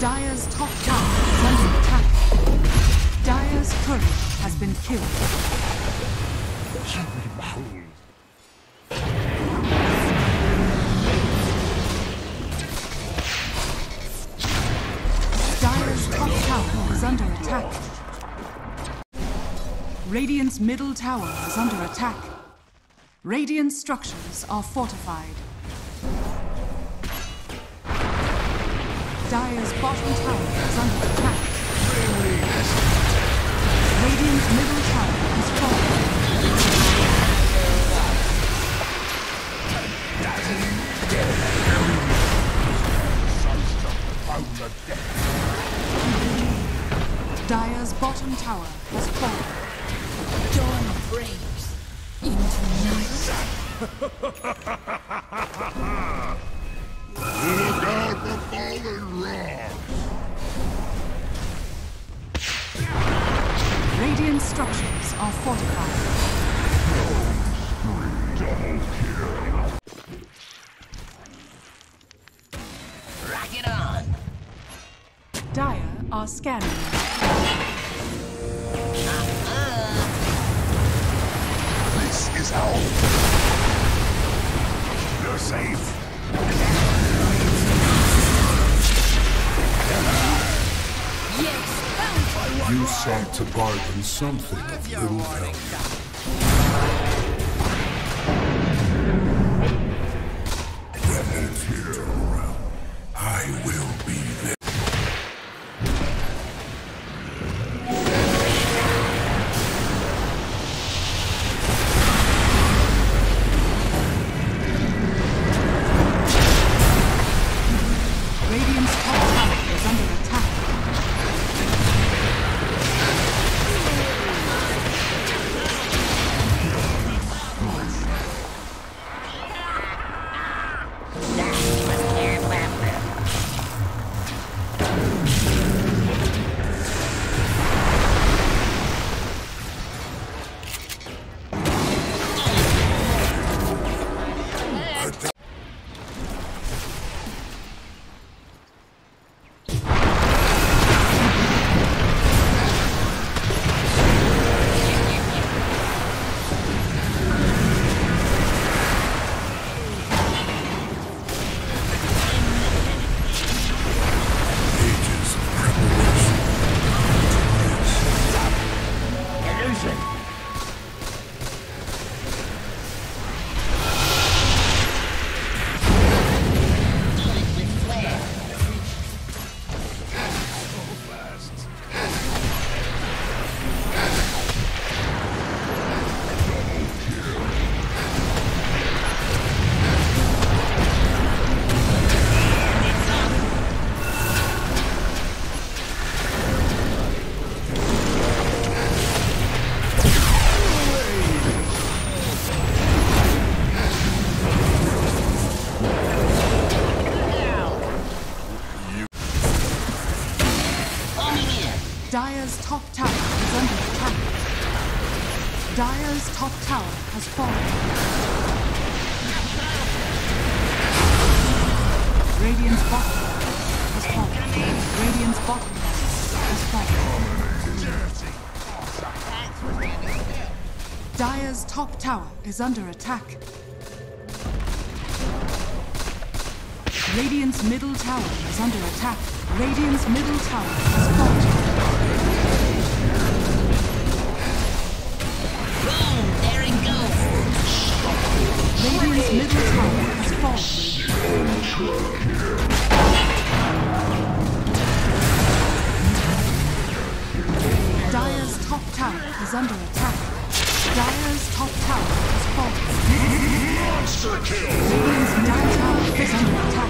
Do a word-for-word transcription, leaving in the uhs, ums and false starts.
Dire's top tower is under attack. Dire's turret has been killed. Dire's top tower is under attack. Radiant's middle tower is under attack. Radiant structures are fortified. Dire's bottom tower is under attack. Radiant's middle tower is falling. Dire's bottom tower has fallen. Dawn breaks into night. Look out for falling rocks! Radiant structures are fortified. Double kill. Rocket on! Dire are scanning. Uh-uh. This is how. You're safe. You sought to bargain something of your warning. When it's here, I will be there. Dire's top tower is under attack. Dire's top tower has fallen. Radiant's bottom has fallen. Radiant's bottom has fallen. Dire's top tower is under attack. Radiant's middle tower is under attack. Radiant's middle tower has fallen. Boom! There it goes! Radiant's middle tower has fallen. is under attack. Dire's top tower has fallen. Monster kill! Dire's top tower is under attack.